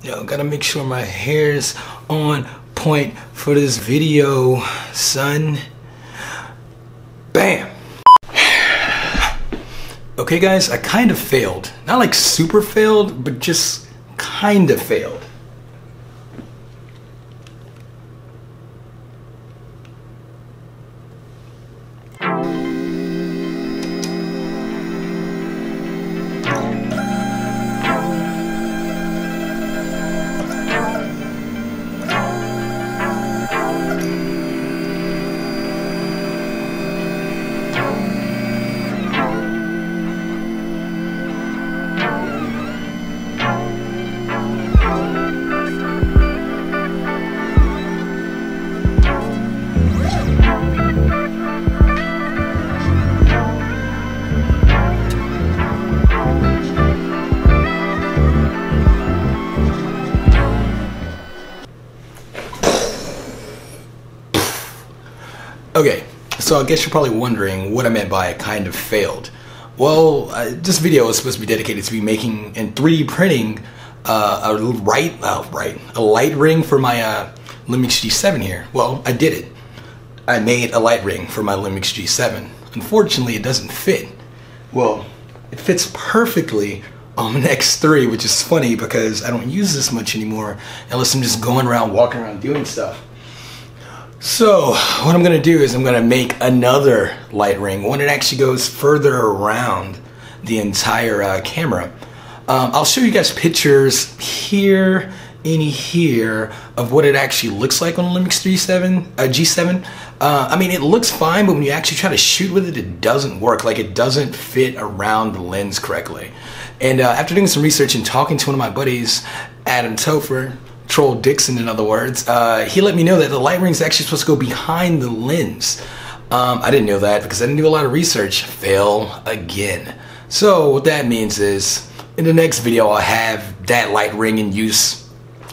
Yo, gotta make sure my hair's on point for this video, son. Bam. Okay guys, I kind of failed. Not like super failed, but just kind of failed. Okay, so I guess you're probably wondering what I meant by kind of failed. Well, this video is supposed to be dedicated to me making and 3D printing a light ring for my Lumix G7 here. Well, I did it. I made a light ring for my Lumix G7. Unfortunately, it doesn't fit. Well, it fits perfectly on an X3, which is funny because I don't use this much anymore unless I'm just going around, walking around doing stuff. So what I'm gonna do is I'm gonna make another light ring, one that actually goes further around the entire camera. I'll show you guys pictures here and here of what it actually looks like on a Lumix G7. I mean, it looks fine, but when you actually try to shoot with it, it doesn't work. Like, it doesn't fit around the lens correctly. And after doing some research and talking to one of my buddies, Adam Topher, Troll Dixon in other words, he let me know that the light ring is actually supposed to go behind the lens. I didn't know that because I didn't do a lot of research. Fail again. So what that means is in the next video I'll have that light ring in use,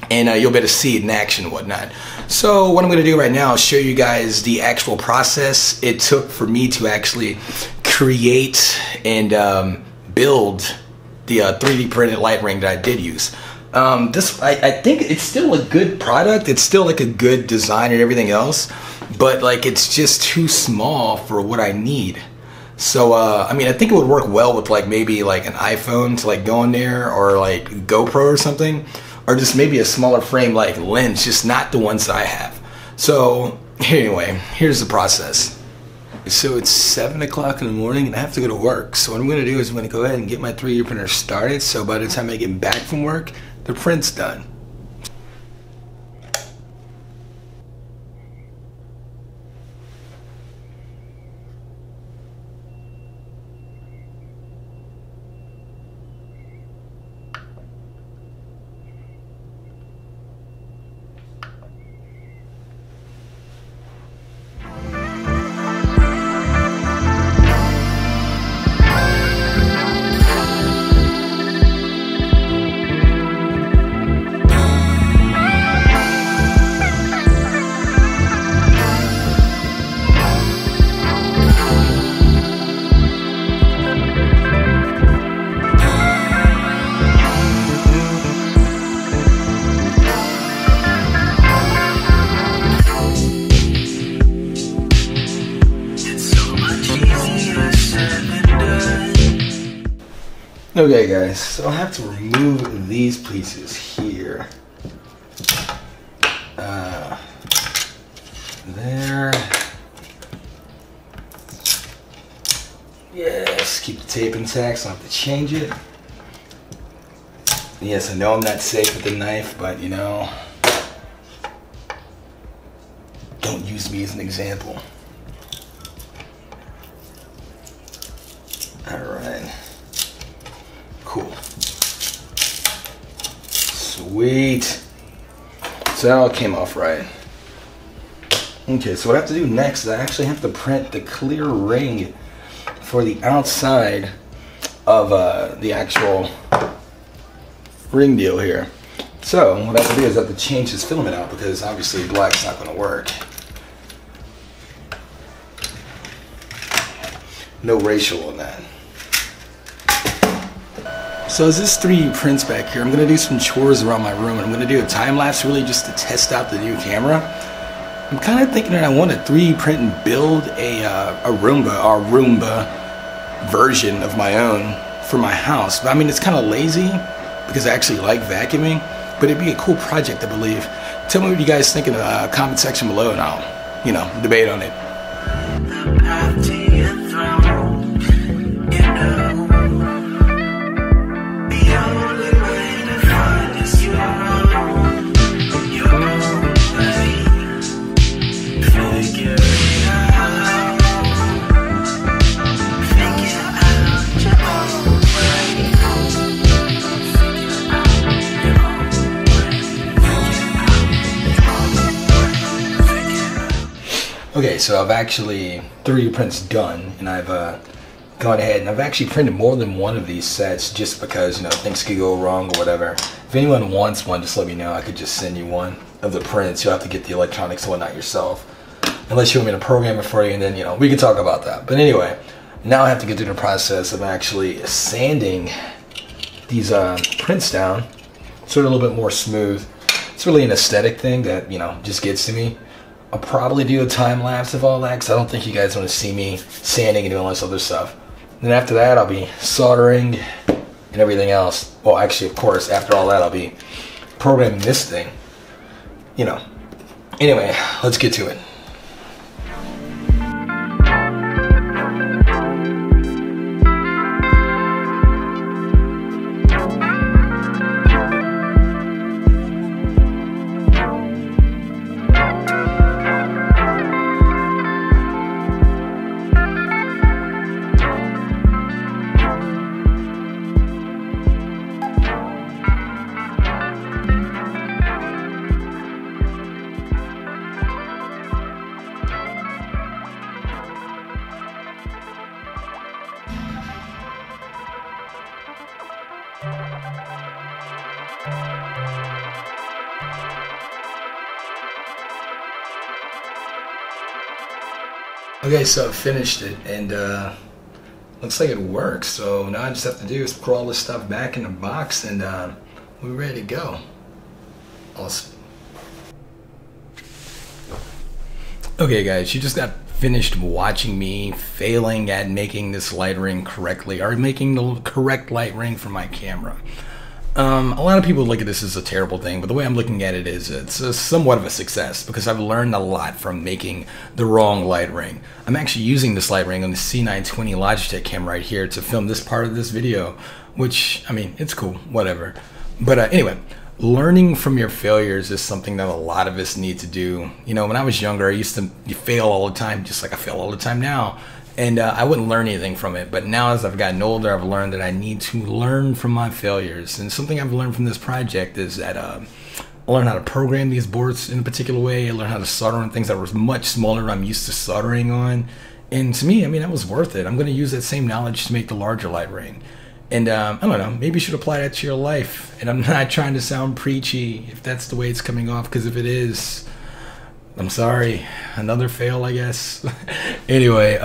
and you'll be able to see it in action and whatnot. So what I'm going to do right now is show you guys the actual process it took for me to actually create and build the 3D printed light ring that I did use. I think it's still a good product. It's still like a good design and everything else, but like it's just too small for what I need. So I mean, I think it would work well with like maybe like an iPhone to like go in there, or like GoPro or something, or just maybe a smaller frame like lens, just not the ones that I have. So anyway, here's the process. So it's 7 o'clock in the morning and I have to go to work. So what I'm going to do is I'm going to go ahead and get my 3D printer started. So by the time I get back from work, the print's done. Okay guys, so I have to remove these pieces here, there, yes, keep the tape intact so I don't have to change it. Yes, I know I'm not safe with the knife, but you know, don't use me as an example. Alright. Cool. Sweet. So that all came off right. Okay, so what I have to do next is I actually have to print the clear ring for the outside of the actual ring deal here. So what I have to do is I have to change this filament out because obviously black's not going to work. No racial on that. So as this 3D prints back here, I'm going to do some chores around my room, and I'm going to do a time lapse really just to test out the new camera. I'm kind of thinking that I want to 3D print and build a Roomba version of my own for my house. But I mean, it's kind of lazy because I actually like vacuuming, but it'd be a cool project, I believe. Tell me what you guys think in the comment section below, and I'll, you know, debate on it. The path to your throne, you know. The only way to find is your own way. Figure it out. Figure out your own way. Figure out your own way. Figure out your own way. Okay, so I've actually 3D print's done, and I've gone ahead and I've actually printed more than one of these sets just because, you know, things could go wrong or whatever. If anyone wants one, just let me know. I could just send you one of the prints. You'll have to get the electronics and whatnot yourself, unless you want me to program it for you, and then, you know, we can talk about that. But anyway, now I have to get through the process of actually sanding these prints down, so they're a little bit more smooth. It's really an aesthetic thing that, you know, just gets to me. I'll probably do a time lapse of all that because I don't think you guys want to see me sanding and doing all this other stuff. Then after that, I'll be soldering and everything else. Well, actually, of course, after all that, I'll be programming this thing, you know. Anyway, let's get to it. Okay, so I finished it, and looks like it works. So now I just have to do is put all this stuff back in the box, and we're ready to go. Awesome. Okay guys, you just got finished watching me failing at making this light ring correctly, or making the correct light ring for my camera. A lot of people look at this as a terrible thing, but the way I'm looking at it is it's somewhat of a success because I've learned a lot from making the wrong light ring. I'm actually using this light ring on the C920 Logitech cam right here to film this part of this video, which, I mean, it's cool, whatever. But anyway, learning from your failures is something that a lot of us need to do. You know, when I was younger, I used to fail all the time, just like I fail all the time now. And I wouldn't learn anything from it, but now as I've gotten older, I've learned that I need to learn from my failures. And something I've learned from this project is that I learned how to program these boards in a particular way. I learned how to solder on things that were much smaller than I'm used to soldering on. And to me, I mean, that was worth it. I'm going to use that same knowledge to make the larger light ring. And I don't know, maybe you should apply that to your life. And I'm not trying to sound preachy if that's the way it's coming off, because if it is, I'm sorry, another fail, I guess. Anyway,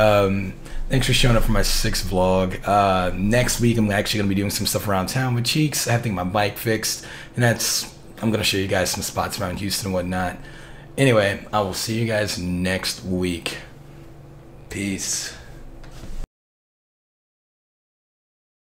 thanks for showing up for my 6th vlog. Next week, I'm actually going to be doing some stuff around town with Cheeks. I have to get my bike fixed, and I'm going to show you guys some spots around Houston and whatnot. Anyway, I will see you guys next week. Peace.